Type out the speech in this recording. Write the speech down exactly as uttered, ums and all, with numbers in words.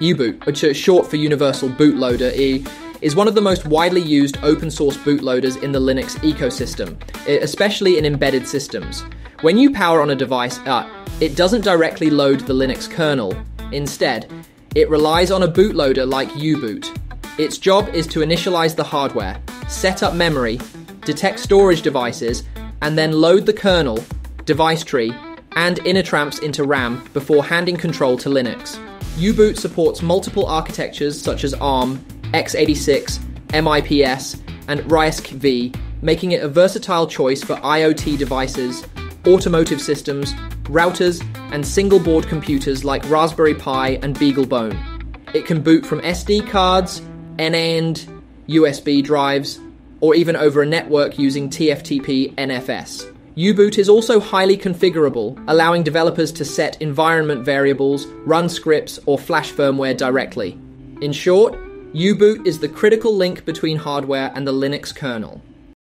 U-Boot, which is short for Universal Bootloader E, is one of the most widely used open source bootloaders in the Linux ecosystem, especially in embedded systems. When you power on a device up, it doesn't directly load the Linux kernel. Instead, it relies on a bootloader like U-Boot. Its job is to initialize the hardware, set up memory, detect storage devices, and then load the kernel, device tree, and inner tramps into RAM before handing control to Linux. U-Boot supports multiple architectures such as ARM, x eighty-six, M I P S, and RISC-V, making it a versatile choice for IoT devices, automotive systems, routers, and single-board computers like Raspberry Pi and BeagleBone. It can boot from S D cards, NAND, U S B drives, or even over a network using T F T P N F S. U-Boot is also highly configurable, allowing developers to set environment variables, run scripts, or flash firmware directly. In short, U-Boot is the critical link between hardware and the Linux kernel.